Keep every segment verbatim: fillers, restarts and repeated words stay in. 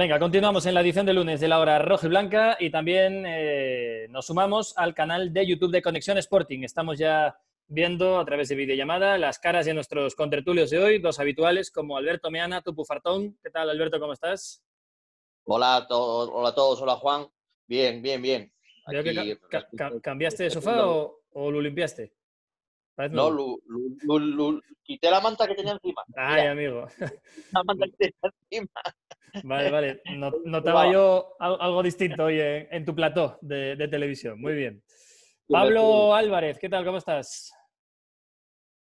Venga, continuamos en la edición de lunes de la hora roja y blanca y también eh, nos sumamos al canal de YouTube de Conexión Sporting. Estamos ya viendo a través de videollamada las caras de nuestros contertulios de hoy, dos habituales como Alberto Meana, Tupu Fartón. ¿Qué tal, Alberto? ¿Cómo estás? Hola a, to hola a todos, hola Juan. Bien, bien, bien. Aquí, que ca ca ¿Cambiaste de sofá o, o lo limpiaste? No, Lu, Lu, Lu, Lu, quité la manta que tenía encima. Ay, mira, amigo. La manta que tenía encima. Vale, vale. Notaba wow. yo algo distinto hoy en, en tu plató de, de televisión. Muy bien. Pablo Álvarez, ¿qué tal? ¿Cómo estás?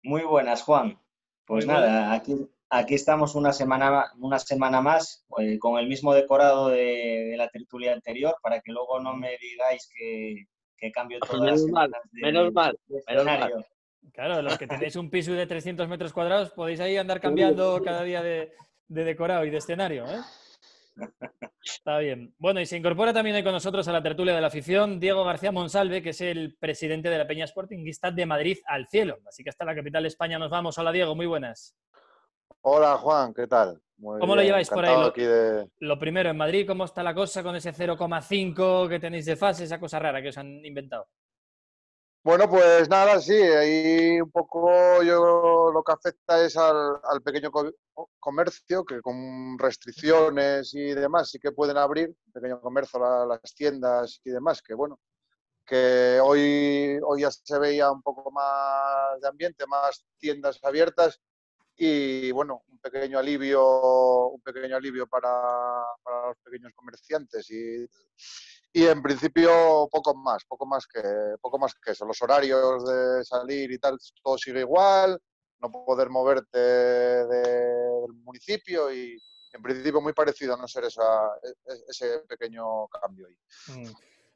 Muy buenas, Juan. Pues Muy nada, aquí, aquí estamos una semana, una semana más eh, con el mismo decorado de, de la tertulia anterior para que luego no me digáis que, que cambio todas menos las mal, de, Menos mal, de menos mal. Claro, los que tenéis un piso de trescientos metros cuadrados podéis ahí andar cambiando cada día de, de decorado y de escenario, ¿eh? Está bien. Bueno, y se incorpora también hoy con nosotros a la tertulia de la afición Diego García Monsalve, que es el presidente de la Peña Sportinguista de Madrid al Cielo. Así que hasta la capital de España nos vamos. Hola, Diego, muy buenas. Hola, Juan, ¿qué tal? Muy ¿Cómo bien, lo lleváis por ahí? Lo, de... lo primero, en Madrid, ¿cómo está la cosa con ese cero coma cinco que tenéis de fase, esa cosa rara que os han inventado? Bueno, pues nada, sí, ahí un poco yo lo que afecta es al, al pequeño co comercio, que con restricciones y demás sí que pueden abrir, pequeño comercio, la, las tiendas y demás, que bueno, que hoy, hoy ya se veía un poco más de ambiente, más tiendas abiertas y bueno, un pequeño alivio, un pequeño alivio para, para los pequeños comerciantes y... Y en principio poco más, poco más que poco más que eso. Los horarios de salir y tal, todo sigue igual, no poder moverte del municipio y en principio muy parecido a no ser esa, ese pequeño cambio ahí.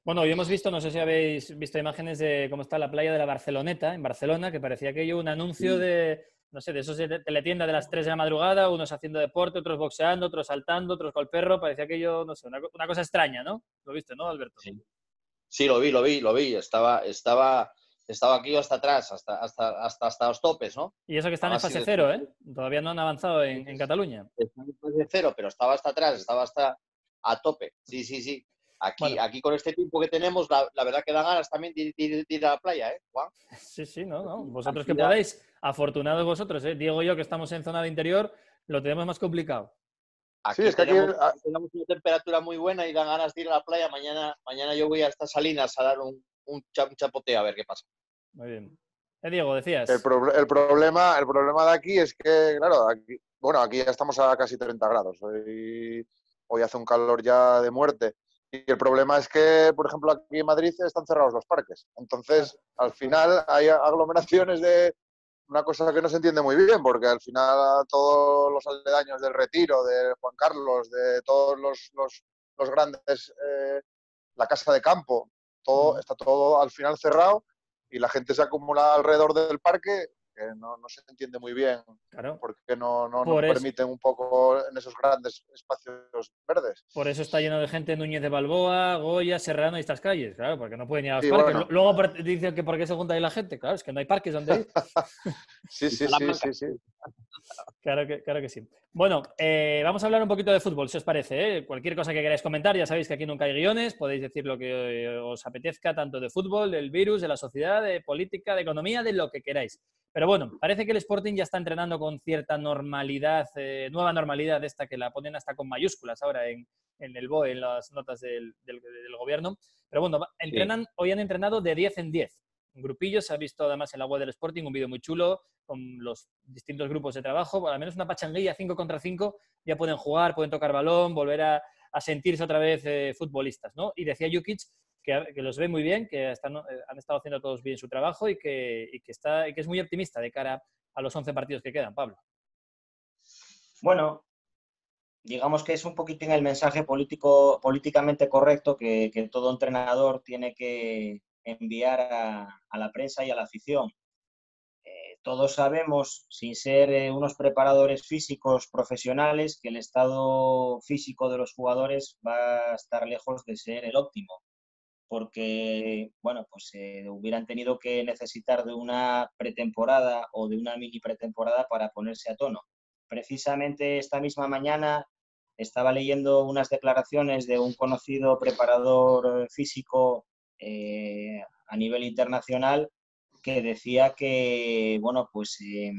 Bueno, hoy hemos visto, no sé si habéis visto imágenes de cómo está la playa de la Barceloneta, en Barcelona, que parecía aquello un anuncio sí. de, no sé, de esos de teletienda de las tres de la madrugada, unos haciendo deporte, otros boxeando, otros saltando, otros con el perro, parecía aquello, no sé, una, una cosa extraña, ¿no? Lo viste, ¿no, Alberto? Sí, sí lo vi, lo vi, lo vi. Estaba, estaba, estaba aquí hasta atrás, hasta, hasta, hasta, hasta los topes, ¿no? Y eso que están en fase cero, ¿eh? Todavía no han avanzado en, en Cataluña. Están en fase cero, pero estaba hasta atrás, estaba hasta a tope. Sí, sí, sí. Aquí, bueno. aquí con este tiempo que tenemos, la, la verdad que da ganas también de, de, de ir a la playa, ¿eh, Juan? Sí, sí, no, no. Vosotros que podéis, afortunados vosotros, ¿eh? Diego y yo, que estamos en zona de interior, lo tenemos más complicado. Aquí sí, es que tenemos, aquí... tenemos una temperatura muy buena y dan ganas de ir a la playa. Mañana, mañana yo voy a estas salinas a dar un, un chapote a ver qué pasa. Muy bien. Eh, Diego, decías. El, pro el, problema, el problema de aquí es que, claro, aquí, bueno, aquí ya estamos a casi treinta grados. Hoy, hoy hace un calor ya de muerte. Y el problema es que, por ejemplo, aquí en Madrid están cerrados los parques. Entonces, al final hay aglomeraciones de una cosa que no se entiende muy bien, porque al final todos los aledaños del Retiro, de Juan Carlos, de todos los, los, los grandes, eh, la Casa de Campo, todo, está todo al final cerrado y la gente se acumula alrededor del parque. Que no, no se entiende muy bien claro. porque no, no, por no permiten un poco en esos grandes espacios verdes. Por eso está lleno de gente Núñez de Balboa, Goya, Serrano y estas calles, claro, porque no pueden ir a los sí, parques. Bueno. Luego dicen que por qué se junta ahí la gente, claro, es que no hay parques donde ir. sí, sí, sí, sí, sí. Claro que, claro que sí. Bueno, eh, vamos a hablar un poquito de fútbol, si os parece, ¿eh? Cualquier cosa que queráis comentar, ya sabéis que aquí nunca hay guiones, podéis decir lo que os apetezca, tanto de fútbol, del virus, de la sociedad, de política, de economía, de lo que queráis. Pero bueno, parece que el Sporting ya está entrenando con cierta normalidad, eh, nueva normalidad esta que la ponen hasta con mayúsculas ahora en, en el B O E, en las notas del, del, del gobierno. Pero bueno, entrenan, sí. hoy han entrenado de diez en diez. Grupillos, se ha visto además en la web del Sporting un vídeo muy chulo con los distintos grupos de trabajo. Al menos una pachanguilla cinco contra cinco, ya pueden jugar, pueden tocar balón, volver a, a sentirse otra vez eh, futbolistas, ¿no? Y decía Djukic Que, que los ve muy bien, que están, han estado haciendo todos bien su trabajo y que, y, que está, y que es muy optimista de cara a los once partidos que quedan, Pablo. Bueno, digamos que es un poquito en el mensaje político, políticamente correcto que, que todo entrenador tiene que enviar a, a la prensa y a la afición. Eh, todos sabemos, sin ser eh, unos preparadores físicos profesionales, que el estado físico de los jugadores va a estar lejos de ser el óptimo. Porque, bueno, pues eh, hubieran tenido que necesitar de una pretemporada o de una mini pretemporada para ponerse a tono. Precisamente esta misma mañana Estaba leyendo unas declaraciones de un conocido preparador físico eh, a nivel internacional que decía que, bueno, pues eh,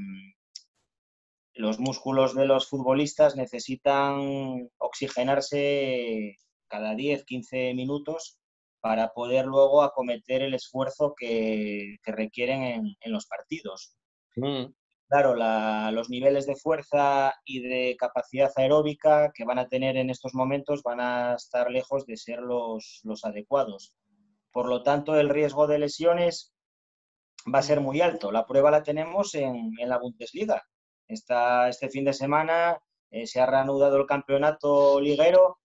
los músculos de los futbolistas necesitan oxigenarse cada diez a quince minutos para poder luego acometer el esfuerzo que, que requieren en, en los partidos. Mm. Claro, la, los niveles de fuerza y de capacidad aeróbica que van a tener en estos momentos van a estar lejos de ser los, los adecuados. Por lo tanto, el riesgo de lesiones va a ser muy alto. La prueba la tenemos en, en la Bundesliga. Esta, este fin de semana eh, se ha reanudado el campeonato liguero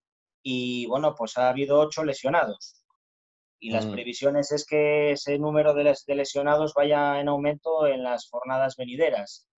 y, bueno, pues ha habido ocho lesionados. Y las previsiones es que ese número de lesionados vaya en aumento en las jornadas venideras.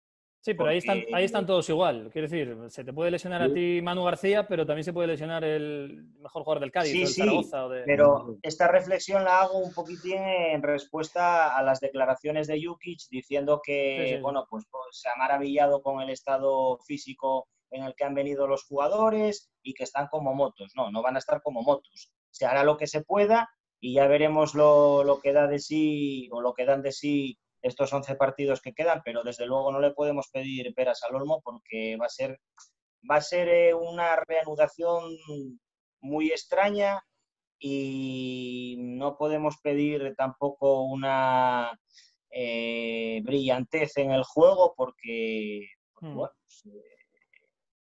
Sí, pero porque... ahí, están, ahí están todos igual. Quiero decir, se te puede lesionar a ti Manu García, pero también se puede lesionar el mejor jugador del Cádiz, sí, o el sí, Zaragoza. O de... Pero esta reflexión la hago un poquitín en respuesta a las declaraciones de Djukic diciendo que sí, sí, sí. bueno, pues, pues se ha maravillado con el estado físico en el que han venido los jugadores y que están como motos. No, no van a estar como motos. Se hará lo que se pueda y ya veremos lo, lo que da de sí o lo que dan de sí estos once partidos que quedan, pero desde luego no le podemos pedir peras al olmo porque va a ser, va a ser una reanudación muy extraña y no podemos pedir tampoco una eh, brillantez en el juego porque mm. bueno, pues,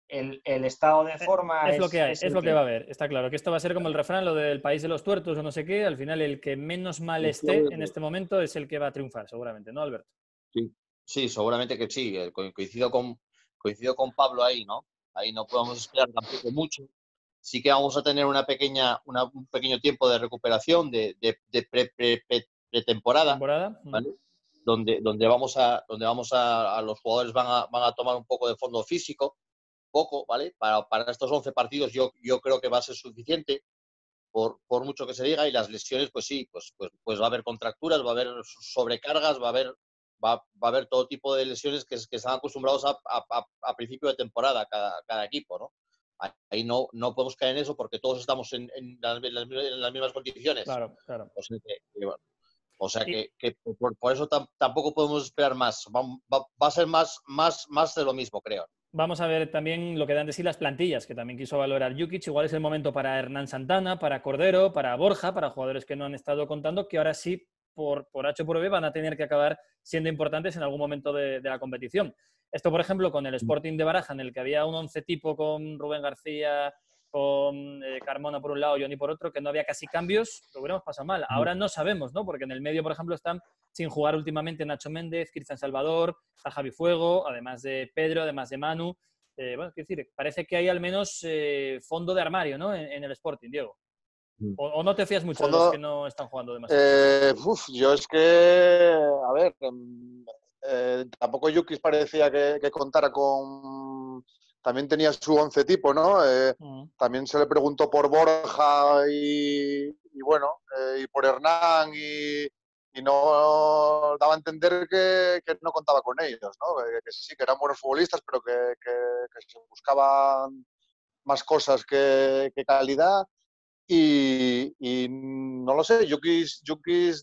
El, el estado de forma es, es lo que hay, es, es lo que... que va a haber, está claro que esto va a ser como el refrán, lo del país de los tuertos o no sé qué. Al final el que menos mal esté en este momento es el que va a triunfar seguramente, ¿no, Alberto? Sí, sí, seguramente que sí, coincido con, coincido con Pablo ahí, ¿no? Ahí no podemos esperar tampoco mucho, sí que vamos a tener una pequeña, una, un pequeño tiempo de recuperación de, de, de pre, pre, pre, pretemporada, ¿Temporada? ¿vale? Mm. donde, donde vamos, a, donde vamos a, a los jugadores van a, van a tomar un poco de fondo físico poco, ¿vale? Para, para estos once partidos yo, yo creo que va a ser suficiente por, por mucho que se diga, y las lesiones pues sí, pues, pues, pues va a haber contracturas, va a haber sobrecargas, va a haber, va, va a haber todo tipo de lesiones que, que están acostumbrados a, a, a principio de temporada cada, cada equipo, ¿no? Ahí no, no podemos caer en eso porque todos estamos en, en, las, en, las, en las mismas condiciones. Claro, claro. O sea que, que, bueno, o sea que, que por, por eso tam, tampoco podemos esperar más. Va, va, va a ser más, más, más de lo mismo, creo. Vamos a ver también lo que dan de sí las plantillas, que también quiso valorar Djukic. Igual es el momento para Hernán Santana, para Cordero, para Borja, para jugadores que no han estado contando, que ahora sí, por, por H o por B, van a tener que acabar siendo importantes en algún momento de, de la competición. Esto, por ejemplo, con el Sporting de Baraja, en el que había un once tipo con Rubén García, con eh, Carmona por un lado, Johnny por otro, que no había casi cambios, lo hubiéramos pasado mal. Ahora no sabemos, ¿no? Porque en el medio, por ejemplo, están... sin jugar últimamente Nacho Méndez, Cristian Salvador, está Javi Fuego, además de Pedro, además de Manu. Eh, bueno, quiero decir, parece que hay al menos eh, fondo de armario, ¿no? En, en el Sporting, Diego. O, ¿O no te fías mucho fondo, de los que no están jugando demasiado? Eh, uf, yo es que, a ver, eh, tampoco Djukic parecía que, que contara con... También tenía su once tipo, ¿no? Eh, uh-huh. También se le preguntó por Borja y, y bueno, eh, y por Hernán y... y no daba a entender que, que no contaba con ellos, ¿no? Que, que sí, que eran buenos futbolistas, pero que, que, que se buscaban más cosas que, que calidad. Y, y no lo sé, Djukic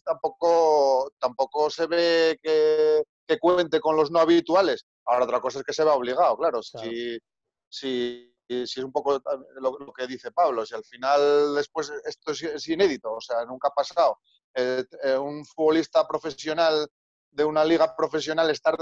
tampoco, tampoco se ve que, que cuente con los no habituales. Ahora, otra cosa es que se va obligado, claro. claro. Si, si, si es un poco lo, lo que dice Pablo, si al final después esto es, es inédito, o sea, nunca ha pasado. Eh, eh, un futbolista profesional de una liga profesional estar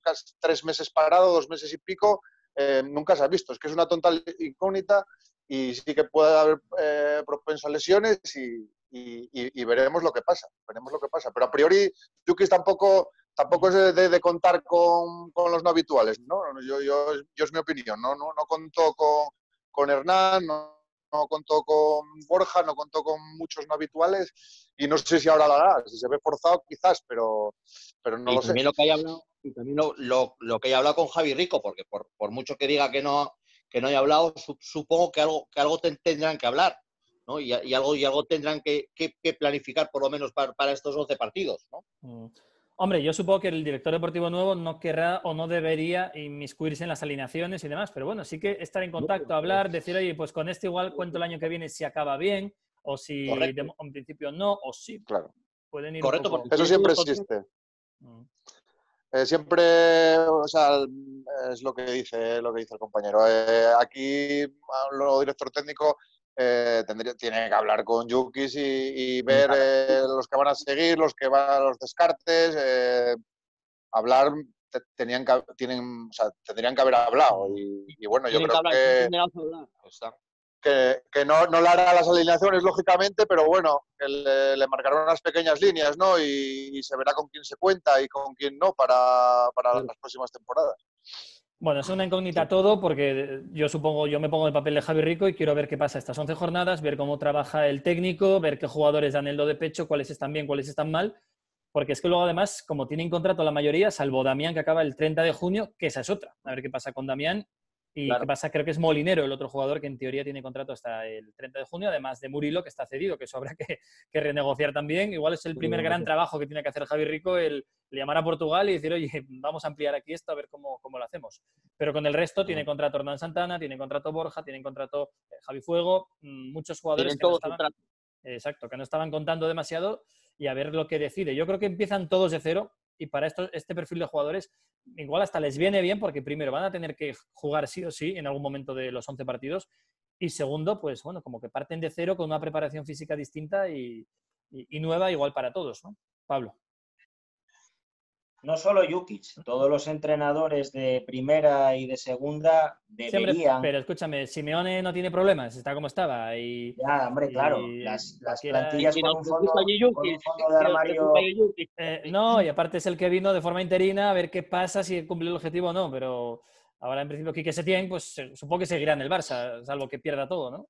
casi tres meses parado, dos meses y pico, eh, nunca se ha visto. Es que es una tonta incógnita y sí que puede haber eh, propenso a lesiones y, y, y, y veremos lo que pasa. Veremos lo que pasa. Pero a priori, Djukic tampoco, tampoco es de, de, de contar con, con los no habituales, ¿no? Yo, yo, yo es mi opinión. No, no, no contó con, con Hernán, no. No contó con Borja, no contó con muchos no habituales y no sé si ahora lo hará, si se ve forzado quizás, pero, pero no y lo sé. Lo que haya hablado, y también lo, lo, lo que haya hablado con Javi Rico, porque por, por mucho que diga que no, que no haya hablado, supongo que algo, que algo tendrán que hablar, ¿no? Y, y, algo, y algo tendrán que, que, que planificar por lo menos para, para estos once partidos, ¿no? Mm. Hombre, yo supongo que el director deportivo nuevo no querrá o no debería inmiscuirse en las alineaciones y demás, pero bueno, sí que estar en contacto, hablar, decir, oye, pues con este igual cuento el año que viene si acaba bien, o si de, en principio no, o sí. Claro. Pueden ir. Correcto, porque eso siempre existe. Mm. Eh, siempre, o sea, es lo que dice, lo que dice el compañero. Eh, aquí, lo director técnico eh, tendría, tiene que hablar con Djukic y, y ver eh, los que van a seguir, los que van a los descartes. Eh, hablar, te, tenían que, tienen, o sea, tendrían que haber hablado. Y, y bueno, yo creo que... Hablar, que, que, que no, no le hará las alineaciones, lógicamente, pero bueno, que le, le marcarán unas pequeñas líneas, ¿no? Y, y se verá con quién se cuenta y con quién no para, para las próximas temporadas. Bueno, es una incógnita todo, porque yo supongo, yo me pongo el papel de Javi Rico y quiero ver qué pasa estas once jornadas, ver cómo trabaja el técnico, ver qué jugadores dan el do de pecho, cuáles están bien, cuáles están mal, porque es que luego además, como tienen contrato la mayoría, salvo Damián, que acaba el treinta de junio, que esa es otra. A ver qué pasa con Damián. Y claro. ¿Qué pasa? Creo que es Molinero el otro jugador que en teoría tiene contrato hasta el treinta de junio, además de Murilo, que está cedido, que eso habrá que, que renegociar también. Igual es el primer gran trabajo que tiene que hacer Javi Rico, el llamar a Portugal y decir, oye, vamos a ampliar aquí esto, a ver cómo, cómo lo hacemos. Pero con el resto tiene contrato Hernán Santana, tiene contrato Borja, tiene contrato Javi Fuego, muchos jugadores que no, estaban, exacto, que no estaban contando demasiado, y a ver lo que decide. Yo creo que empiezan todos de cero. Y para esto, este perfil de jugadores igual hasta les viene bien, porque primero van a tener que jugar sí o sí en algún momento de los once partidos, y segundo, pues bueno, como que parten de cero con una preparación física distinta y, y, y nueva igual para todos, ¿no? Pablo. No solo Djukic, todos los entrenadores de primera y de segunda deberían... Siempre, pero escúchame, Simeone no tiene problemas, está como estaba. Y, ya, hombre, claro. Y, las las plantillas con un fondo, con un fondo de armario... Eh, no, y aparte es el que vino de forma interina a ver qué pasa, si cumple el objetivo o no, pero ahora en principio Quique Setién, pues supongo que seguirá en el Barça, salvo que pierda todo, ¿no?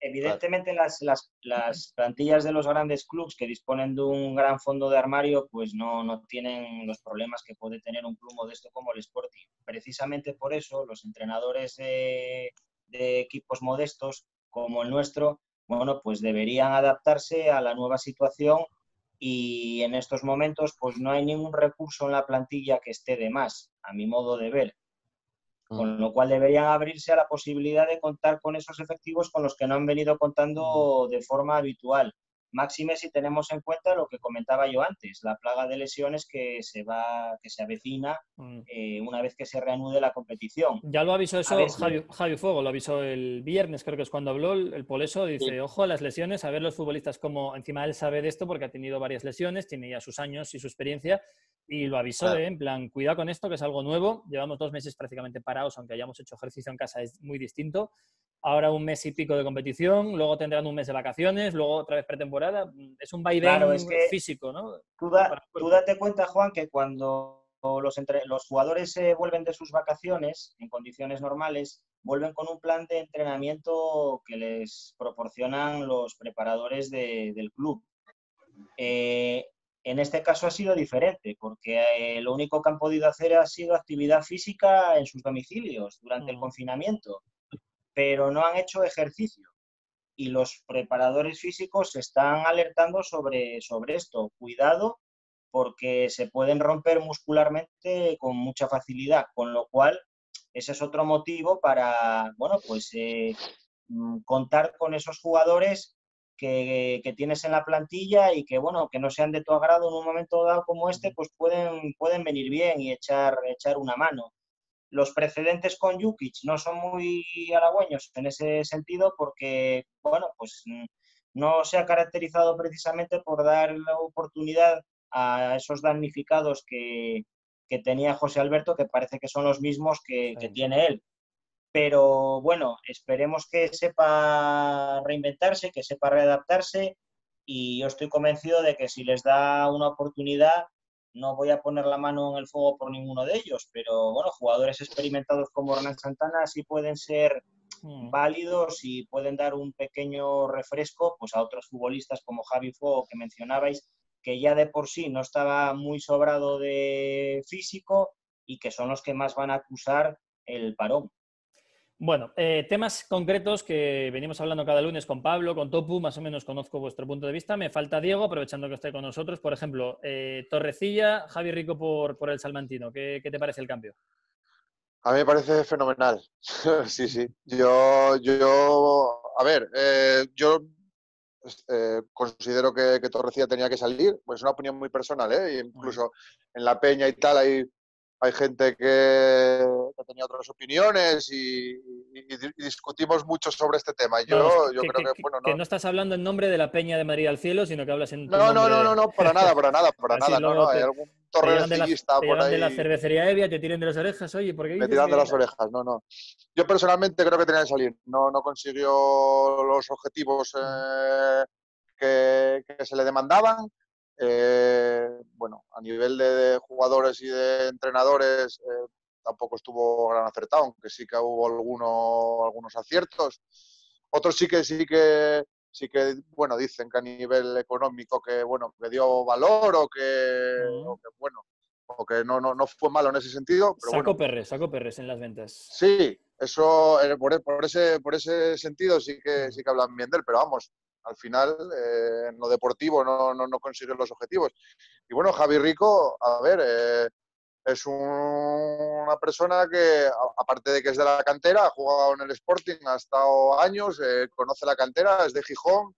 Evidentemente las, las, las plantillas de los grandes clubes que disponen de un gran fondo de armario pues no, no tienen los problemas que puede tener un club modesto como el Sporting. Precisamente por eso los entrenadores de, de equipos modestos como el nuestro, bueno, pues deberían adaptarse a la nueva situación, y en estos momentos pues no hay ningún recurso en la plantilla que esté de más, a mi modo de ver. Con lo cual deberían abrirse a la posibilidad de contar con esos efectivos con los que no han venido contando de forma habitual. Máxime si tenemos en cuenta lo que comentaba yo antes, la plaga de lesiones que se va, que se avecina eh, una vez que se reanude la competición. Ya lo avisó eso si... Javi, Javi Fuego, lo avisó el viernes, creo que es cuando habló el, el Poleso, dice, sí. Ojo a las lesiones, a ver los futbolistas cómo, encima él sabe de esto porque ha tenido varias lesiones, tiene ya sus años y su experiencia. Y lo avisó, claro. ¿eh? En plan, cuidado con esto, que es algo nuevo. Llevamos dos meses prácticamente parados, aunque hayamos hecho ejercicio en casa, es muy distinto. Ahora un mes y pico de competición, luego tendrán un mes de vacaciones, luego otra vez pretemporada. Es un vaivén claro, es que físico, ¿no? Tú, da, tú date cuenta, Juan, que cuando los, entre, los jugadores se vuelven de sus vacaciones, en condiciones normales, vuelven con un plan de entrenamiento que les proporcionan los preparadores de, del club. Eh... En este caso ha sido diferente, porque eh, lo único que han podido hacer ha sido actividad física en sus domicilios durante el confinamiento, pero no han hecho ejercicio. Y los preparadores físicos están alertando sobre, sobre esto. Cuidado, porque se pueden romper muscularmente con mucha facilidad, con lo cual ese es otro motivo para, bueno, pues eh, contar con esos jugadores Que, que tienes en la plantilla y que, bueno, que no sean de tu agrado en un momento dado como este, pues pueden, pueden venir bien y echar, echar una mano. Los precedentes con Djukic no son muy halagüeños en ese sentido porque, bueno, pues no se ha caracterizado precisamente por dar la oportunidad a esos damnificados que, que tenía José Alberto, que parece que son los mismos que, que tiene él. Pero bueno, esperemos que sepa reinventarse, que sepa readaptarse, y yo estoy convencido de que si les da una oportunidad, no voy a poner la mano en el fuego por ninguno de ellos, pero bueno, jugadores experimentados como Hernán Santana sí pueden ser válidos y pueden dar un pequeño refresco pues a otros futbolistas como Javi Fuego, que mencionabais, que ya de por sí no estaba muy sobrado de físico y que son los que más van a acusar el parón. Bueno, eh, temas concretos que venimos hablando cada lunes con Pablo, con Topu, más o menos conozco vuestro punto de vista. Me falta Diego, aprovechando que esté con nosotros. Por ejemplo, eh, Torrecilla, Javi Rico por, por el salmantino. ¿Qué, qué te parece el cambio? A mí me parece fenomenal. Sí, sí. Yo, yo a ver, eh, yo eh, considero que, que Torrecilla tenía que salir. Pues es una opinión muy personal, ¿eh? Incluso en la Peña y tal hay... Hay gente que, que tenía otras opiniones y, y, y discutimos mucho sobre este tema. Yo, no, yo que, creo que, que, bueno, no. que no estás hablando en nombre de la Peña de Madrid al Cielo, sino que hablas en tu no, no, no, no, no, para nada, para nada, para nada. No, no, te, hay algún torrecillista por ahí. Te llevan de la cervecería Evia, te tiran de las orejas, oye, ¿por qué? Me tiran de las orejas, no, no. Yo personalmente creo que tenía que salir. No, no consiguió los objetivos eh, que, que se le demandaban. Eh, bueno, a nivel de, de jugadores y de entrenadores eh, tampoco estuvo gran acertado, aunque sí que hubo alguno, algunos aciertos. Otros sí que sí que sí que bueno dicen que a nivel económico que bueno que dio valor o que, uh-huh. o que bueno o que no, no, no fue malo en ese sentido. Pero saco bueno. perres, saco perres en las ventas. Sí, eso eh, por, por ese por ese sentido sí que sí que hablan bien de él, pero vamos. Al final, eh, en lo deportivo no, no, no consiguen los objetivos. Y bueno, Javi Rico, a ver, eh, es un, una persona que, a, aparte de que es de la cantera, ha jugado en el Sporting, ha estado años, eh, conoce la cantera, es de Gijón,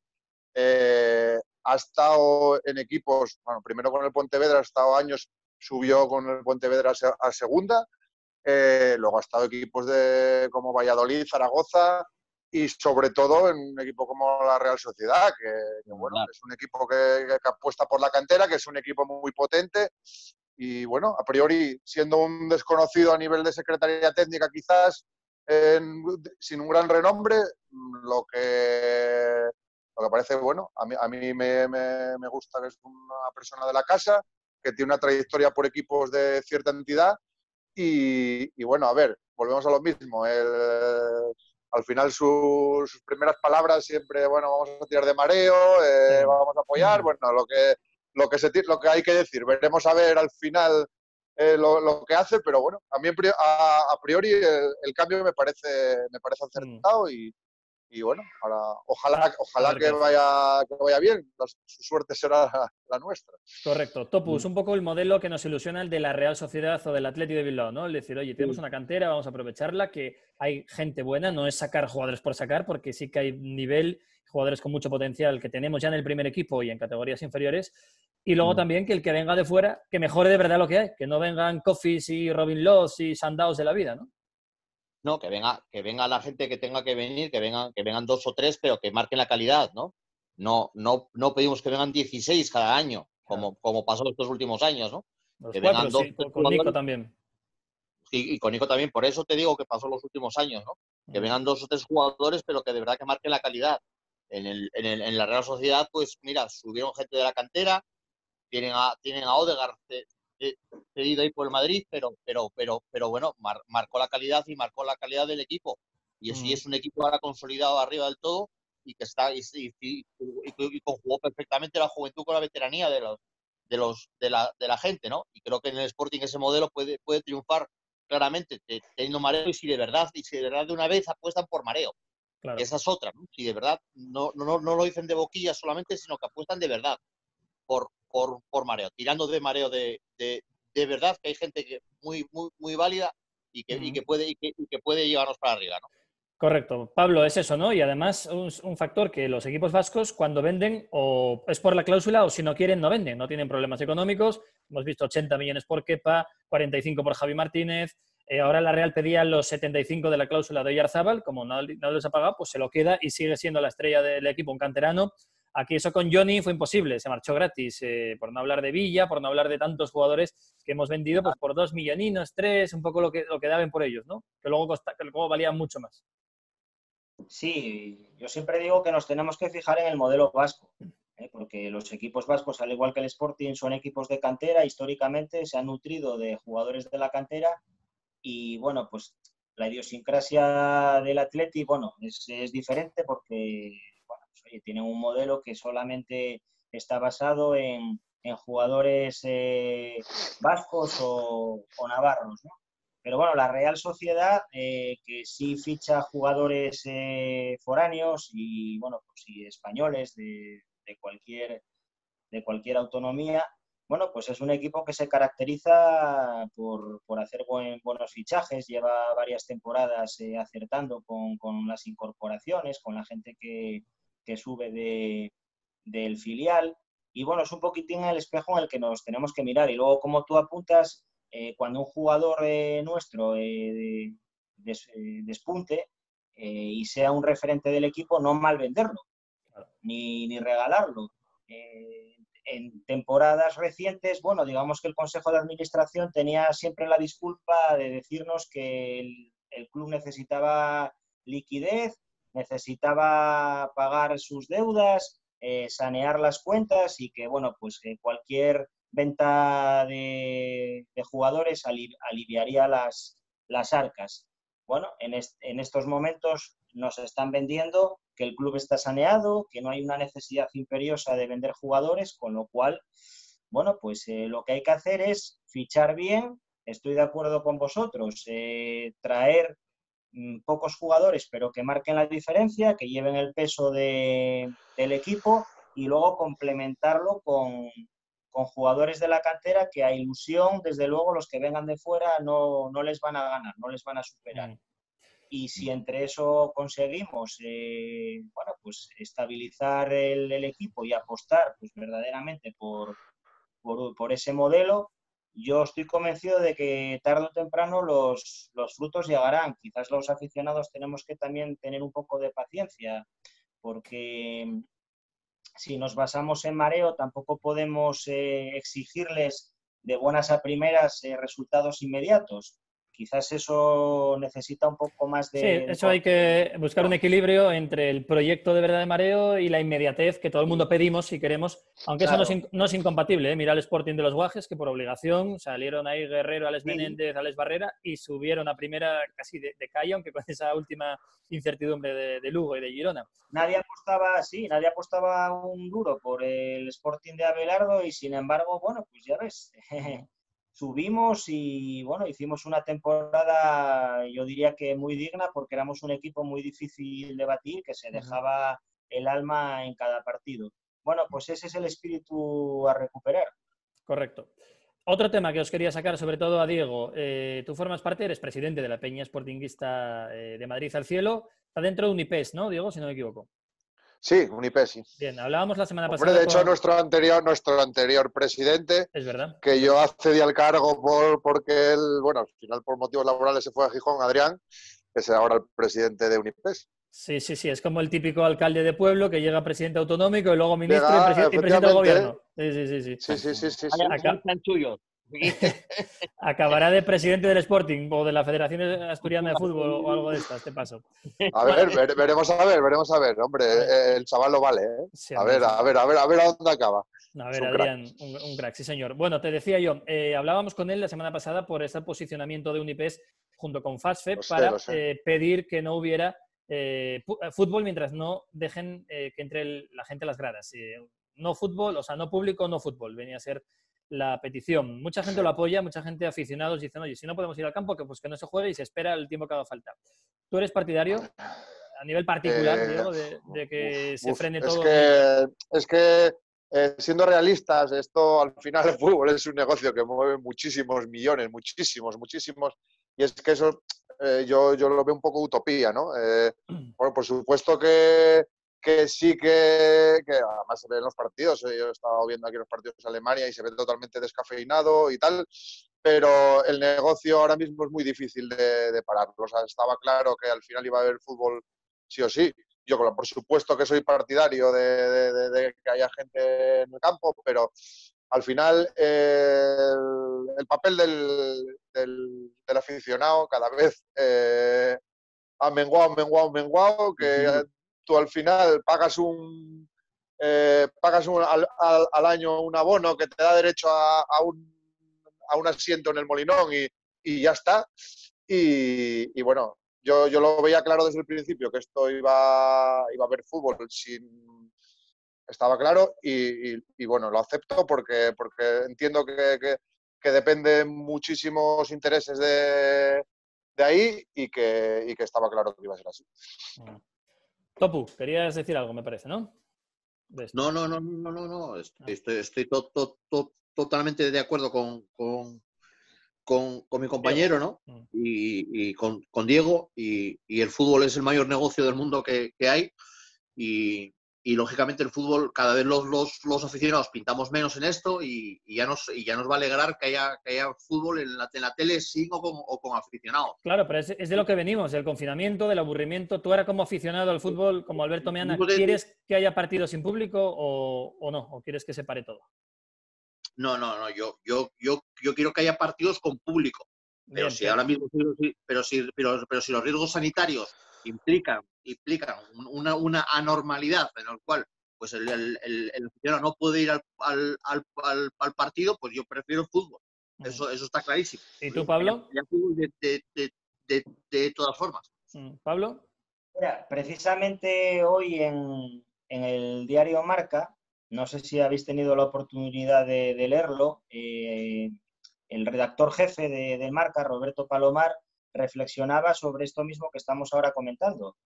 eh, ha estado en equipos, bueno, primero con el Pontevedra, ha estado años, subió con el Pontevedra a, a segunda, eh, luego ha estado en equipos de, como Valladolid, Zaragoza... Y sobre todo en un equipo como la Real Sociedad, que, que bueno, es un equipo que, que apuesta por la cantera, que es un equipo muy potente. Y bueno, a priori, siendo un desconocido a nivel de secretaría técnica, quizás en, sin un gran renombre, lo que, lo que parece bueno, a mí, a mí me, me, me gusta que es una persona de la casa, que tiene una trayectoria por equipos de cierta entidad. Y, y bueno, a ver, volvemos a lo mismo. El, Al final su, sus primeras palabras siempre, bueno, vamos a tirar de mareo, eh, vamos a apoyar, bueno, lo que, lo, que se, lo que hay que decir. Veremos a ver al final eh, lo, lo que hace, pero bueno, a mí a, a priori el, el cambio me parece, me parece acertado y, y bueno, ahora, ojalá, ojalá que, vaya, que vaya bien, la, su suerte será la, la nuestra. Correcto. Topus, un poco el modelo que nos ilusiona el de la Real Sociedad o del Athletic de Bilbao, ¿no? El decir, oye, tenemos una cantera, vamos a aprovecharla, que hay gente buena, no es sacar jugadores por sacar, porque sí que hay nivel, jugadores con mucho potencial que tenemos ya en el primer equipo y en categorías inferiores, y luego mm. también que el que venga de fuera, que mejore de verdad lo que hay, que no vengan Coffees y Robin Laws y Sandaos de la vida, ¿no? No, que venga, que venga la gente que tenga que venir, que vengan, que vengan dos o tres, pero que marquen la calidad, ¿no? No, no, no pedimos que vengan dieciséis cada año, como, como pasó estos últimos años, ¿no? Los que cuatro, vengan dos, sí, tres, con Nico también. Y, y con Nico también, por eso te digo que pasó los últimos años, ¿no? Que vengan dos o tres jugadores, pero que de verdad que marquen la calidad. En, el, en, el, en la Real Sociedad, pues mira, subieron gente de la cantera, tienen a, tienen a Odegaard, cedido ahí por el Madrid, pero pero pero pero bueno, mar, marcó la calidad y marcó la calidad del equipo. Y así mm. es un equipo ahora consolidado arriba del todo y que está y, y, y, y, y conjugó perfectamente la juventud con la veteranía de los de los de la de la gente, ¿no? Y creo que en el Sporting ese modelo puede puede triunfar claramente teniendo mareo y si de verdad y si de verdad de una vez apuestan por mareo. Claro. Esa es otra, ¿no? Si de verdad no no no lo dicen de boquilla solamente, sino que apuestan de verdad por Por, por mareo, tirando de mareo de, de, de verdad, que hay gente que muy, muy, muy válida y que, uh-huh. y, que puede, y, que, y que puede llevarnos para arriba, ¿no? Correcto. Pablo, es eso, ¿no? Y además un, un factor que los equipos vascos cuando venden o es por la cláusula o si no quieren no venden, no tienen problemas económicos. Hemos visto ochenta millones por Kepa, cuarenta y cinco por Javi Martínez. Eh, ahora la Real pedía los setenta y cinco de la cláusula de Oyarzabal, como no, no les ha pagado, pues se lo queda y sigue siendo la estrella del equipo, un canterano. Aquí eso con Johnny fue imposible, se marchó gratis, eh, por no hablar de Villa, por no hablar de tantos jugadores que hemos vendido pues por dos milloninos, tres, un poco lo que, lo que daban por ellos, ¿no? Que luego, costa, que luego valía mucho más. Sí, yo siempre digo que nos tenemos que fijar en el modelo vasco, ¿eh? Porque los equipos vascos, al igual que el Sporting, son equipos de cantera, históricamente se han nutrido de jugadores de la cantera y, bueno, pues la idiosincrasia del Atleti, bueno, es, es diferente porque... Oye, tienen un modelo que solamente está basado en, en jugadores eh, vascos o, o navarros, ¿no? Pero bueno, la Real Sociedad, eh, que sí ficha jugadores eh, foráneos y, bueno, pues y españoles de, de, cualquier, de cualquier autonomía, bueno, pues es un equipo que se caracteriza por, por hacer buen, buenos fichajes, lleva varias temporadas eh, acertando con, con las incorporaciones, con la gente que, que sube de, del filial. Y bueno, es un poquitín el espejo en el que nos tenemos que mirar. Y luego, como tú apuntas, eh, cuando un jugador eh, nuestro eh, des, eh, despunte eh, y sea un referente del equipo, no mal venderlo, ni, ni regalarlo. Eh, en temporadas recientes, bueno, digamos que el Consejo de Administración tenía siempre la disculpa de decirnos que el, el club necesitaba liquidez, necesitaba pagar sus deudas, Eh, sanear las cuentas y que, bueno, pues que cualquier venta de, de jugadores aliv, aliviaría las, las arcas. Bueno, en, est, en estos momentos nos están vendiendo que el club está saneado, que no hay una necesidad imperiosa de vender jugadores, con lo cual, bueno, pues eh, lo que hay que hacer es fichar bien. Estoy de acuerdo con vosotros, eh, traer pocos jugadores, pero que marquen la diferencia, que lleven el peso de, del equipo y luego complementarlo con, con jugadores de la cantera que a ilusión, desde luego, los que vengan de fuera no, no les van a ganar, no les van a superar. Y si entre eso conseguimos eh, bueno, pues estabilizar el, el equipo y apostar pues verdaderamente por, por, por ese modelo, yo estoy convencido de que tarde o temprano los, los frutos llegarán. Quizás los aficionados tenemos que también tener un poco de paciencia, porque si nos basamos en Mareo tampoco podemos eh, exigirles de buenas a primeras eh, resultados inmediatos. Quizás eso necesita un poco más de... Sí, eso hay que buscar un equilibrio entre el proyecto de verdad de Mareo y la inmediatez que todo el mundo pedimos si queremos, aunque claro, eso no es, no es incompatible, ¿eh? Mira el Sporting de los Guajes, que por obligación salieron ahí Guerrero, Alex Menéndez, Alex Barrera y subieron a primera casi de, de calle, aunque con esa última incertidumbre de, de Lugo y de Girona. Nadie apostaba, sí, nadie apostaba un duro por el Sporting de Abelardo y sin embargo, bueno, pues ya ves... Subimos y, bueno, hicimos una temporada, yo diría que muy digna, porque éramos un equipo muy difícil de batir, que se dejaba el alma en cada partido. Bueno, pues ese es el espíritu a recuperar. Correcto. Otro tema que os quería sacar, sobre todo a Diego. Eh, tú formas parte, eres presidente de la Peña Sportinguista eh, de Madrid al Cielo. Está dentro de UniPES, ¿no, Diego? Si no me equivoco. Sí, UniPES, sí. Bien, hablábamos la semana pasada. Hombre, de hecho, con... nuestro anterior, nuestro anterior presidente, es verdad, que yo accedí al cargo por, porque él, bueno, al final por motivos laborales se fue a Gijón, Adrián, que es ahora el presidente de UniPES. Sí, sí, sí, es como el típico alcalde de pueblo que llega presidente autonómico y luego ministro llega, y, presi y presidente del gobierno. Sí, sí, sí, sí. Sí, sí, sí, sí, sí. Acá... Acabará de presidente del Sporting o de la Federación Asturiana de Fútbol o algo de estas, te paso. A ver, vere, veremos a ver, veremos a ver. Hombre, el chaval lo vale, ¿eh? Sí, a, ver, a ver, a ver, a ver a dónde acaba. A ver, Adrián, un, un crack, sí señor. Bueno, te decía yo, eh, hablábamos con él la semana pasada por ese posicionamiento de UniPES junto con FASFE para eh, pedir que no hubiera eh, fútbol mientras no dejen eh, que entre el, la gente a las gradas. Eh, no fútbol, o sea, no público, no fútbol. Venía a ser la petición. Mucha gente lo apoya, mucha gente aficionados dicen, oye, si no podemos ir al campo, que pues que no se juegue y se espera el tiempo que haga falta. ¿Tú eres partidario, a nivel particular, eh, Diego, de, de que uf, se frene uf, todo? Es que, es que eh, siendo realistas, esto al final el fútbol es un negocio que mueve muchísimos millones, muchísimos, muchísimos, y es que eso eh, yo, yo lo veo un poco utopía, ¿no? Eh, bueno, por supuesto que que sí que, que además se ven los partidos, yo he estado viendo aquí los partidos de Alemania y se ve totalmente descafeinado y tal, pero el negocio ahora mismo es muy difícil de, de parar. O sea, estaba claro que al final iba a haber fútbol sí o sí. Yo por supuesto que soy partidario de, de, de, de que haya gente en el campo, pero al final eh, el, el papel del, del, del aficionado cada vez eh, ha menguado, menguado, menguado, que... Uh-huh. Tú al final pagas un eh, pagas un, al, al, al año un abono que te da derecho a, a, un, a un asiento en el Molinón y, y ya está. Y, y bueno, yo, yo lo veía claro desde el principio, que esto iba, iba a haber fútbol. Sin, estaba claro y, y, y bueno, lo acepto porque, porque entiendo que, que, que dependen muchísimos intereses de, de ahí y que, y que estaba claro que iba a ser así. Topu, querías decir algo, me parece, ¿no? No, no, no, no, no, no. Estoy, estoy to, to, to, totalmente de acuerdo con, con, con, con mi compañero, ¿no? Y, y con, con Diego. Y, y el fútbol es el mayor negocio del mundo que, que hay. Y, y lógicamente el fútbol, cada vez los, los, los aficionados pintamos menos en esto y, y, ya nos, y ya nos va a alegrar que haya, que haya fútbol en la, en la tele sin o con, o con aficionados. Claro, pero es, es de lo que venimos, del confinamiento, del aburrimiento. Tú ahora como aficionado al fútbol, como Alberto Meana, ¿quieres que haya partido sin público o, o no? ¿O quieres que se pare todo? No, no, no. Yo, yo, yo, yo quiero que haya partidos con público. Pero bien, si bien. Ahora mismo, pero si, pero, pero si los riesgos sanitarios implican implican una, una anormalidad en la cual pues el, el, el, el aficionado no puede ir al, al, al, al partido, pues yo prefiero el fútbol. Eso, eso está clarísimo. ¿Y tú, Pablo? Yo, yo, yo, de, de, de, de todas formas. ¿Pablo? Mira, precisamente hoy en, en el diario Marca, no sé si habéis tenido la oportunidad de, de leerlo, eh, el redactor jefe de, de Marca, Roberto Palomar, reflexionaba sobre esto mismo que estamos ahora comentando.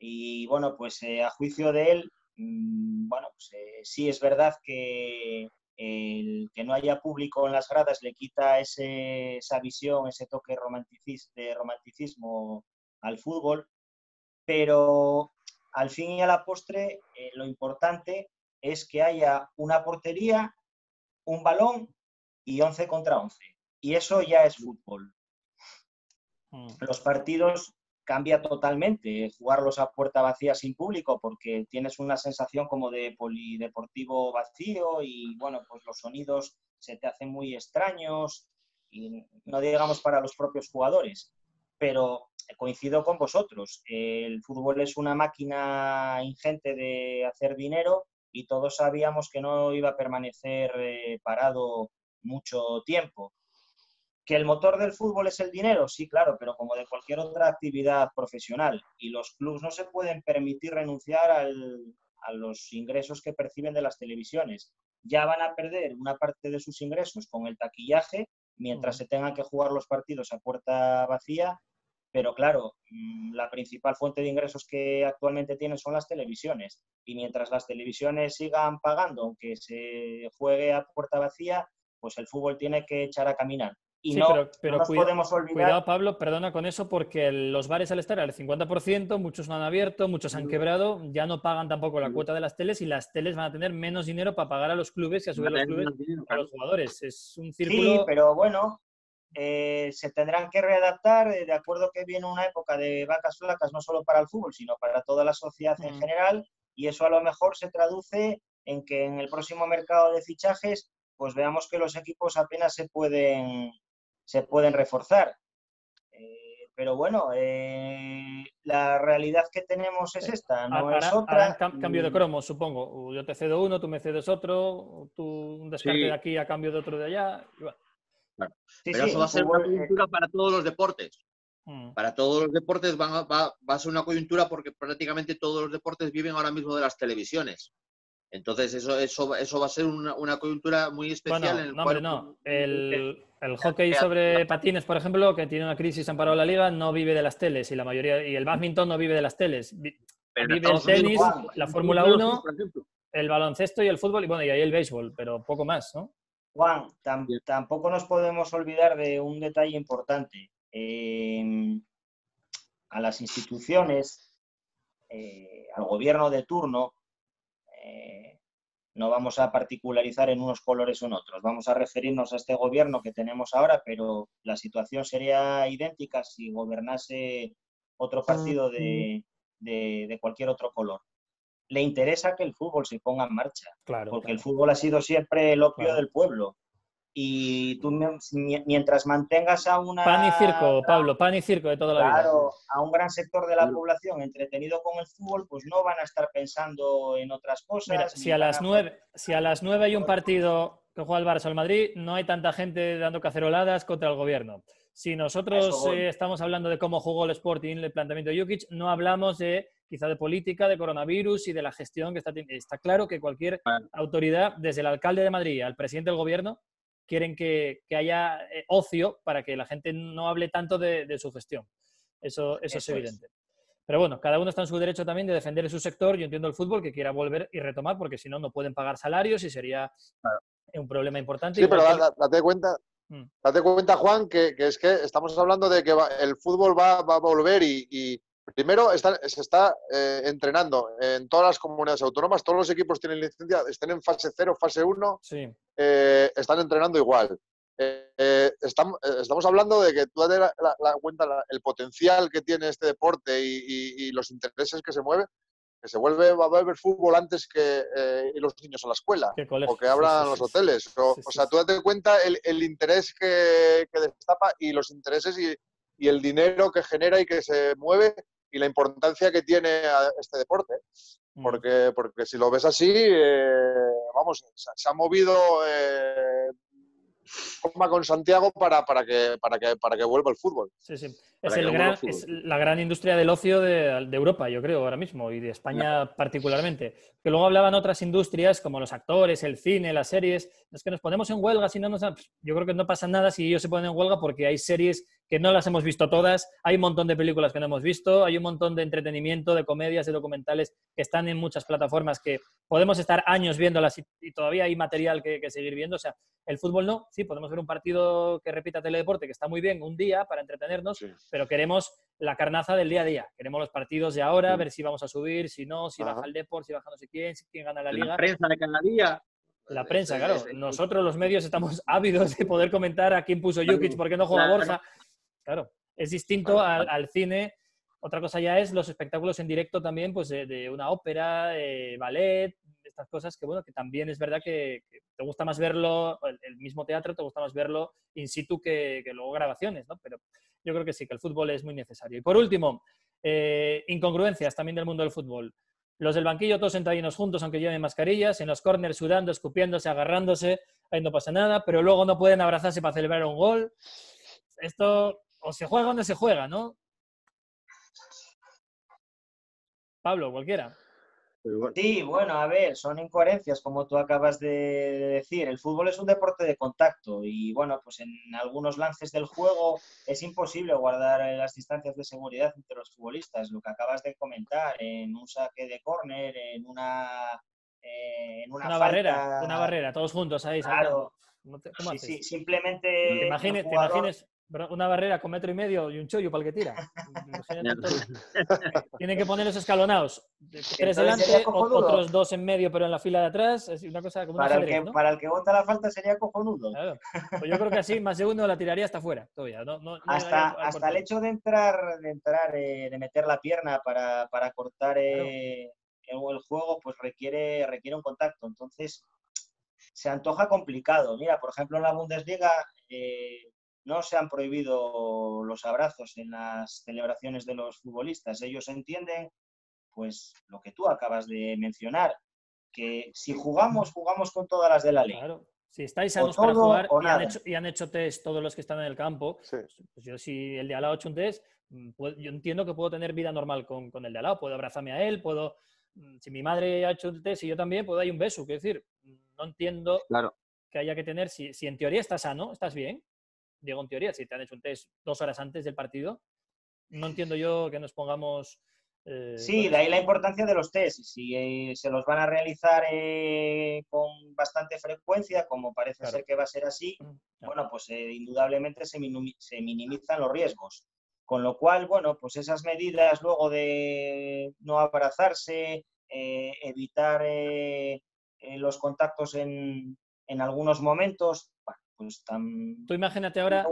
Y bueno, pues eh, a juicio de él, mmm, bueno, pues eh, sí es verdad que el que no haya público en las gradas le quita ese, esa visión, ese toque romanticis, de romanticismo al fútbol, pero al fin y a la postre eh, lo importante es que haya una portería, un balón y once contra once. Y eso ya es fútbol. Los partidos cambia totalmente, jugarlos a puerta vacía sin público porque tienes una sensación como de polideportivo vacío y bueno, pues los sonidos se te hacen muy extraños y no digamos para los propios jugadores, pero coincido con vosotros, el fútbol es una máquina ingente de hacer dinero y todos sabíamos que no iba a permanecer eh, parado mucho tiempo. ¿Que el motor del fútbol es el dinero? Sí, claro, pero como de cualquier otra actividad profesional. Y los clubes no se pueden permitir renunciar al, a los ingresos que perciben de las televisiones. Ya van a perder una parte de sus ingresos con el taquillaje mientras uh-huh. se tengan que jugar los partidos a puerta vacía. Pero claro, la principal fuente de ingresos que actualmente tienen son las televisiones. Y mientras las televisiones sigan pagando, aunque se juegue a puerta vacía, pues el fútbol tiene que echar a caminar. Y sí, no, pero, pero no nos cuida, podemos olvidar. Cuidado, Pablo, perdona con eso, porque los bares al estar al cincuenta por ciento, muchos no han abierto, muchos han quebrado, ya no pagan tampoco la cuota de las teles y las teles van a tener menos dinero para pagar a los clubes y a subir los clubes a los jugadores. Es un círculo... Sí, pero bueno, eh, se tendrán que readaptar, eh, de acuerdo que viene una época de vacas flacas, no solo para el fútbol, sino para toda la sociedad mm. en general, y eso a lo mejor se traduce en que en el próximo mercado de fichajes, pues veamos que los equipos apenas se pueden... se pueden reforzar. Eh, pero bueno, eh, la realidad que tenemos es esta, no harán, es otra. Cam cambio de cromos, supongo. Yo te cedo uno, tú me cedes otro, tú un descarte sí. de aquí a cambio de otro de allá. Bueno. Claro. Sí, pero sí, eso va a ser una coyuntura para todos los deportes. Mm. Para todos los deportes van a, va, va a ser una coyuntura porque prácticamente todos los deportes viven ahora mismo de las televisiones. Entonces eso, eso, eso va a ser una, una coyuntura muy especial. Bueno, en el no, cual... hombre, no. El, el hockey sobre patines, por ejemplo, que tiene una crisis, han parado la liga, no vive de las teles. Y la mayoría y el bádminton no vive de las teles. Vive el tenis, la Fórmula uno, el baloncesto y el fútbol. Y bueno, y ahí el béisbol, pero poco más, ¿no? Juan, tam tampoco nos podemos olvidar de un detalle importante. Eh, a las instituciones, eh, al gobierno de turno, Eh, no vamos a particularizar en unos colores o en otros. Vamos a referirnos a este gobierno que tenemos ahora, pero la situación sería idéntica si gobernase otro partido de, de, de cualquier otro color. Le interesa que el fútbol se ponga en marcha, claro, porque claro. el fútbol ha sido siempre el opio claro. del pueblo. Y tú, mientras mantengas a una... Pan y circo, Pablo, pan y circo de toda la vida. Claro, a un gran sector de la población entretenido con el fútbol, pues no van a estar pensando en otras cosas. Mira, si, a las nueve, a... si a las nueve hay un partido que juega el Barça al Madrid, no hay tanta gente dando caceroladas contra el gobierno. Si nosotros eh, estamos hablando de cómo jugó el Sporting, el planteamiento de Djukic, no hablamos de... quizá de política, de coronavirus y de la gestión que está teniendo. Está claro que cualquier autoridad, desde el alcalde de Madrid al presidente del gobierno, quieren que, que haya eh, ocio para que la gente no hable tanto de, de su gestión. Eso, eso, eso es evidente. Es. Pero bueno, cada uno está en su derecho también de defender su sector. Yo entiendo el fútbol que quiera volver y retomar, porque si no, no pueden pagar salarios y sería claro. un problema importante. Sí, pero que... date cuenta, mm. date cuenta, Juan, que, que es que estamos hablando de que va, el fútbol va, va a volver y, y primero está, se está eh, entrenando en todas las comunidades autónomas. Todos los equipos tienen licencia, estén en fase cero, fase uno, sí. eh, están entrenando igual. Eh, eh, estamos, estamos hablando de que tú das la, la, la cuenta la, el potencial que tiene este deporte y, y, y los intereses que se mueve, que se vuelve va a haber fútbol antes que eh, los niños a la escuela o que abran sí, sí, los hoteles. O, sí, sí, o sea, tú date cuenta el, el interés que, que destapa y los intereses y, y el dinero que genera y que se mueve y la importancia que tiene a este deporte. Porque, porque si lo ves así, eh, vamos, se, se ha movido... Eh, con Santiago para, para, que, para, que, para que vuelva el fútbol. Sí, sí. Es, el gran, el fútbol. es la gran industria del ocio de, de Europa, yo creo, ahora mismo, y de España no. particularmente. Que luego hablaban otras industrias, como los actores, el cine, las series. Es que nos ponemos en huelga, si no nos... Yo creo que no pasa nada si ellos se ponen en huelga, porque hay series que no las hemos visto todas, hay un montón de películas que no hemos visto, hay un montón de entretenimiento, de comedias, de documentales que están en muchas plataformas que podemos estar años viéndolas y, y todavía hay material que, que seguir viendo. O sea, el fútbol no, sí, podemos ver un partido que repita Teledeporte, que está muy bien un día para entretenernos, sí. pero queremos la carnaza del día a día. Queremos los partidos de ahora, sí. ver si vamos a subir, si no, si Ajá. baja el Depor, si baja no sé quién, si quién gana la liga. La prensa de cada día. La prensa, claro. Nosotros los medios estamos ávidos de poder comentar a quién puso Djukic, por qué no juega Borja. Claro, es distinto al, al cine. Otra cosa ya es los espectáculos en directo también, pues de, de una ópera, eh, ballet, estas cosas que, bueno, que también es verdad que, que te gusta más verlo, el, el mismo teatro, te gusta más verlo in situ que, que luego grabaciones, ¿no? Pero yo creo que sí, que el fútbol es muy necesario. Y por último, eh, incongruencias también del mundo del fútbol. Los del banquillo todos sentadinos juntos, aunque lleven mascarillas, en los córneres sudando, escupiéndose, agarrándose, ahí no pasa nada, pero luego no pueden abrazarse para celebrar un gol. Esto... O se juega donde se juega, ¿no? Pablo, cualquiera. Sí, bueno, a ver, son incoherencias, como tú acabas de decir. El fútbol es un deporte de contacto y, bueno, pues en algunos lances del juego es imposible guardar las distancias de seguridad entre los futbolistas. Lo que acabas de comentar, en un saque de córner, en una... Eh, en una, una falta... barrera, una barrera, todos juntos ahí. Claro. ¿Cómo te, cómo sí, haces? Sí, simplemente... ¿Te imaginas...? Un jugador... ¿Te imaginas... Una barrera con metro y medio y un chollo para el que tira. Tienen que ponerlos escalonados. Tres delante, otros dos en medio, pero en la fila de atrás. Es una cosa como una para, el que, ¿no? para el que bota la falta sería cojonudo. Claro. Pues yo creo que así, más de uno la tiraría hasta fuera. Todavía. No, no, hasta no hasta el hecho de entrar, de, entrar eh, de meter la pierna para, para cortar eh, claro. el, el juego, pues requiere, requiere un contacto. Entonces, se antoja complicado. Mira, por ejemplo, en la Bundesliga... Eh, No se han prohibido los abrazos en las celebraciones de los futbolistas. Ellos entienden, pues, lo que tú acabas de mencionar, que si jugamos, jugamos con todas las de la ley. Claro. Si estáis sanos para jugar y han, hecho, y han hecho test todos los que están en el campo, sí. pues yo si el de al lado ha hecho un test, pues, yo entiendo que puedo tener vida normal con, con el de al lado. Puedo abrazarme a él, puedo... Si mi madre ha hecho un test y yo también, puedo dar un beso. Quiero decir, no entiendo claro. que haya que tener... Si, si en teoría estás sano, estás bien... Diego, en teoría, si te han hecho un test dos horas antes del partido, no entiendo yo que nos pongamos... Eh, sí, de ahí la importancia de los test. Si eh, se los van a realizar eh, con bastante frecuencia, como parece claro. ser que va a ser así, claro. bueno, pues eh, indudablemente se, se minimizan los riesgos. Con lo cual, bueno, pues esas medidas luego de no abrazarse, eh, evitar eh, los contactos en, en algunos momentos... Bueno, Pues tan... Tú imagínate ahora...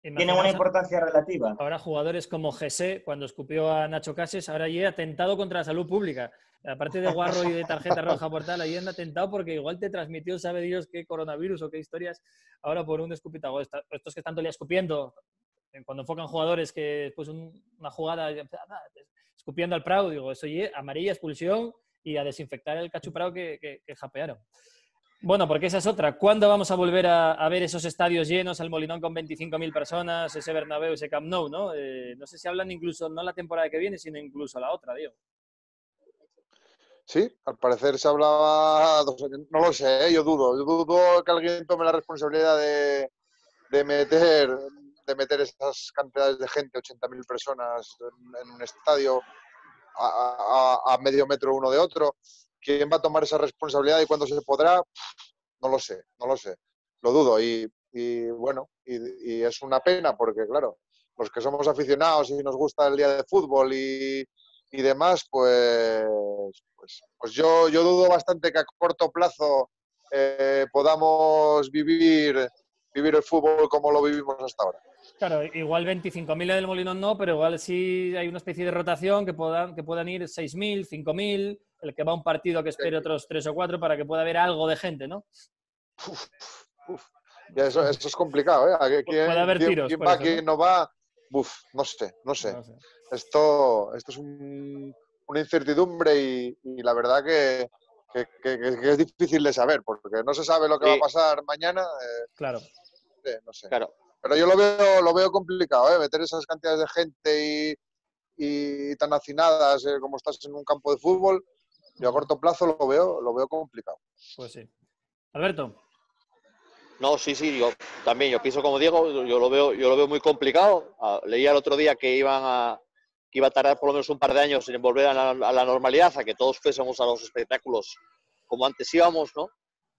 Tiene una importancia relativa. Ahora jugadores como José, cuando escupió a Nacho Cases, ahora ya atentado contra la salud pública. Aparte de guarro y de tarjeta roja por tal, ahí han atentado porque igual te transmitió, sabe Dios, qué coronavirus o qué historias. Ahora por un escupitago. Estos que están todavía escupiendo, cuando enfocan jugadores que después una jugada escupiendo al Prado, digo, eso ya, amarilla, expulsión y a desinfectar el cachuprado que, que, que japearon. Bueno, porque esa es otra. ¿Cuándo vamos a volver a, a ver esos estadios llenos, al Molinón con veinticinco mil personas, ese Bernabéu, ese Camp Nou, ¿no? Eh, no sé si hablan incluso, no la temporada que viene, sino incluso la otra, Diego. Sí, al parecer se hablaba... No lo sé, ¿eh? yo dudo. Yo dudo que alguien tome la responsabilidad de, de meter... de meter esas cantidades de gente, ochenta mil personas en, en un estadio a, a, a medio metro uno de otro. ¿Quién va a tomar esa responsabilidad y cuándo se podrá? No lo sé, no lo sé. Lo dudo y, y bueno, y, y es una pena porque, claro, los que somos aficionados y nos gusta el día de fútbol y, y demás, pues, pues, pues yo, yo dudo bastante que a corto plazo eh, podamos vivir, vivir el fútbol como lo vivimos hasta ahora. Claro, igual veinticinco mil del Molinón no, pero igual sí hay una especie de rotación que puedan, que puedan ir seis mil, cinco mil, el que va a un partido que espere otros tres o cuatro para que pueda haber algo de gente, ¿no? Uf, uf. Ya eso, eso es complicado, ¿eh? ¿Quién, puede haber tiros, quién va, eso, quién no va? Uf, no sé, no sé. No sé. Esto, esto es un, una incertidumbre y, y la verdad que, que, que, que es difícil de saber porque no se sabe lo que sí. va a pasar mañana. Eh, claro. Eh, no sé. Claro. Pero yo lo veo, lo veo complicado, ¿eh? Meter esas cantidades de gente y, y tan hacinadas ¿eh? como estás en un campo de fútbol, yo a corto plazo lo veo, lo veo complicado. Pues sí. Alberto. No, sí, sí, yo también, yo pienso como Diego, yo lo veo, yo lo veo muy complicado. Leía el otro día que iban a, que iba a tardar por lo menos un par de años en volver a la, a la normalidad, a que todos fuésemos a los espectáculos como antes íbamos, ¿no?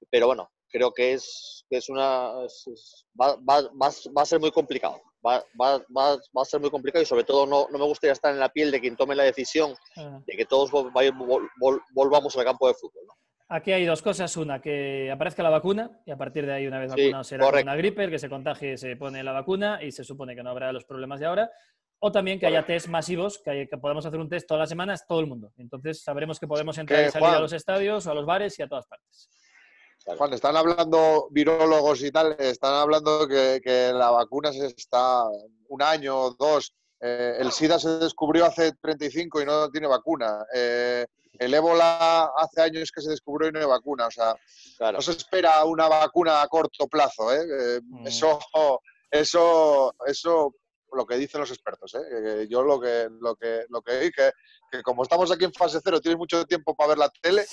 Pero bueno, creo que es, que es una, es, va, va, va, va a ser muy complicado, va, va, va, va a ser muy complicado y sobre todo no, no me gustaría estar en la piel de quien tome la decisión de que todos vol, vol, vol, volvamos al campo de fútbol, ¿no? Aquí hay dos cosas. Una, que aparezca la vacuna y a partir de ahí, una vez vacunado, sí, será correcto. Una gripe, el que se contagie se pone la vacuna y se supone que no habrá los problemas de ahora. O también que correcto. Haya test masivos, que, hay, que podamos hacer un test todas las semanas, todo el mundo. Entonces sabremos que podemos entrar y salir Juan, a los estadios o a los bares y a todas partes. Juan, están hablando virólogos y tal, están hablando que, que la vacuna se está un año o dos. Eh, el SIDA se descubrió hace treinta y cinco y no tiene vacuna. Eh, El ébola hace años que se descubrió y no hay vacuna. O sea, claro. No se espera una vacuna a corto plazo, ¿eh? Eh, mm. Eso, eso, eso, lo que dicen los expertos, ¿eh? Yo lo que, lo que, lo que, que, que como estamos aquí en fase cero, tienes mucho tiempo para ver la tele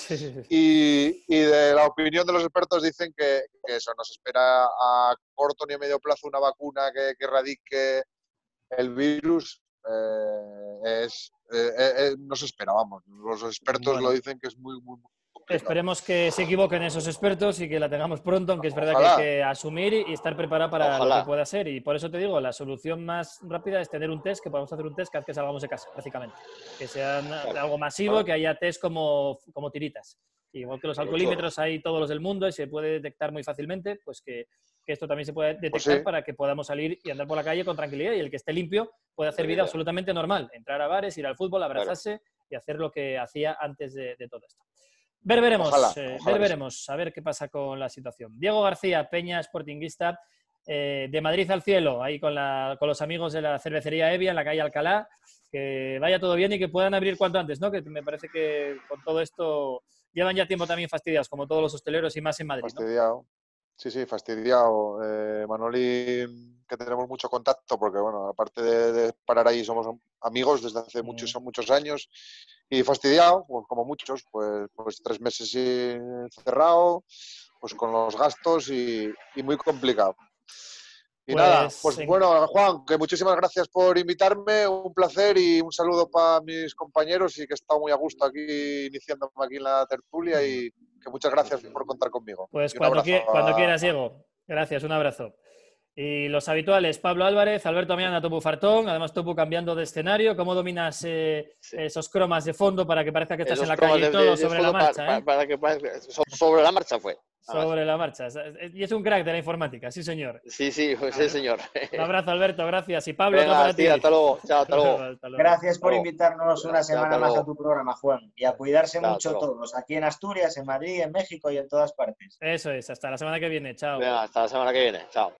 y, y de la opinión de los expertos dicen que, que eso no se espera a corto ni a medio plazo una vacuna que, que erradique el virus. Eh, es, eh, eh, no se espera, vamos. Los expertos bueno. lo dicen que es muy, muy, muy complicado. Esperemos que se equivoquen esos expertos y que la tengamos pronto, aunque es verdad Ojalá. que hay que asumir y estar preparado para Ojalá. lo que pueda ser. Y por eso te digo, la solución más rápida es tener un test, que podamos hacer un test cada vez que salgamos de casa, básicamente. Que sea claro. algo masivo, claro. que haya test como, como tiritas. Igual que los alcoholímetros hay todos los del mundo y se puede detectar muy fácilmente, pues que, que esto también se puede detectar pues sí. para que podamos salir y andar por la calle con tranquilidad y el que esté limpio puede hacer vida absolutamente normal. Entrar a bares, ir al fútbol, abrazarse claro. y hacer lo que hacía antes de, de todo esto. Ver veremos, ojalá, eh, ojalá ver, veremos, a ver qué pasa con la situación. Diego García, Peña Sportinguista eh, de Madrid al Cielo, ahí con, la, con los amigos de la cervecería Evia en la calle Alcalá. Que vaya todo bien y que puedan abrir cuanto antes, ¿no? Que me parece que con todo esto... Llevan ya tiempo también fastidiados, como todos los hosteleros y más en Madrid, ¿no? Fastidiado. Sí, sí, fastidiado. Eh, Manolín, que tenemos mucho contacto, porque, bueno, aparte de, de parar ahí, somos amigos desde hace mm. muchos, muchos años. Y fastidiado, pues, como muchos, pues, pues tres meses cerrado, pues con los gastos y, y muy complicado. Y pues, nada, pues en... bueno, Juan, que muchísimas gracias por invitarme, un placer y un saludo para mis compañeros y que he estado muy a gusto aquí, iniciándome aquí en la tertulia y que muchas gracias por contar conmigo. Pues cuando, qui a... cuando quieras, Diego. Gracias, un abrazo. Y los habituales, Pablo Álvarez, Alberto Meana, Topu Fartón, además Topu cambiando de escenario. ¿Cómo dominas eh, sí. esos cromas de fondo para que parezca que estás esos en la calle y todo de, de, sobre de la marcha? Para, ¿eh? para que, para, sobre la marcha fue. Sobre la marcha. Y es un crack de la informática, sí, señor. Sí, sí, pues, sí, señor. Un abrazo, Alberto, gracias. Y Pablo, Venga, para tía, ti. Hasta luego. Chao, hasta luego. Hasta luego. Gracias por invitarnos Chao. una semana Chao, más a tu programa, Juan. Y a cuidarse Chao, mucho todos, aquí en Asturias, en Madrid, en México y en todas partes. Eso es, hasta la semana que viene. Chao. Venga, hasta la semana que viene. Chao.